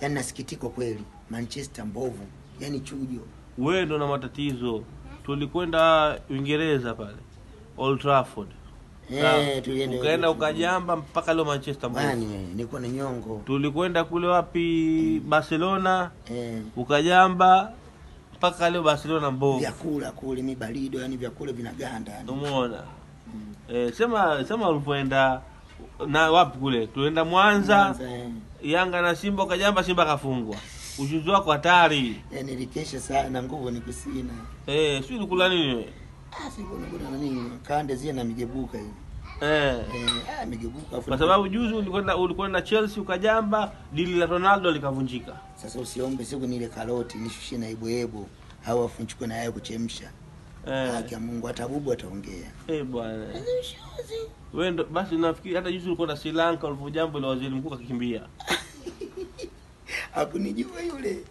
Yani nasikitiko kweli. Manchester mbovu. Yani chujo. Wewe ndo na matatizo. Tulikwenda Uingereza pale. Old Trafford. Ukaenda ukajamba mpaka leo Manchester mbovu. Nilikuwa na nyongo. Tulikwenda kule wapi? Barcelona. Ukajamba mpaka leo Barcelona mbovu. Vyakula kule ni balido, yani vyakula vinaganda. Umeona? Sema ulipoenda na wapi kule? Tulienda Mwanza. Yanga na Simba ukajamba, Simba kafungwa. Ujuzi wako hatari. Nilikesha sana, nguvu nikusina. Si ulikula nini? Si ulikula nini? Kaande zile na migebuka hivi. Migebuka. Kwa sababu juzi ulikwenda Chelsea ukajamba, dili la Ronaldo likavunjika. Sasa usiombe siku nile karoti, nishushie na iboebo. Hawafunchukue na yeye kuchemsha. Haki ya Mungu atabubu ataongea. Bwana. Wewe ndo basi nafikiri hata juzi ulikuwa na Sri Lanka ulipojambo ile waziri mkuu akakimbia. Hakunijua yule.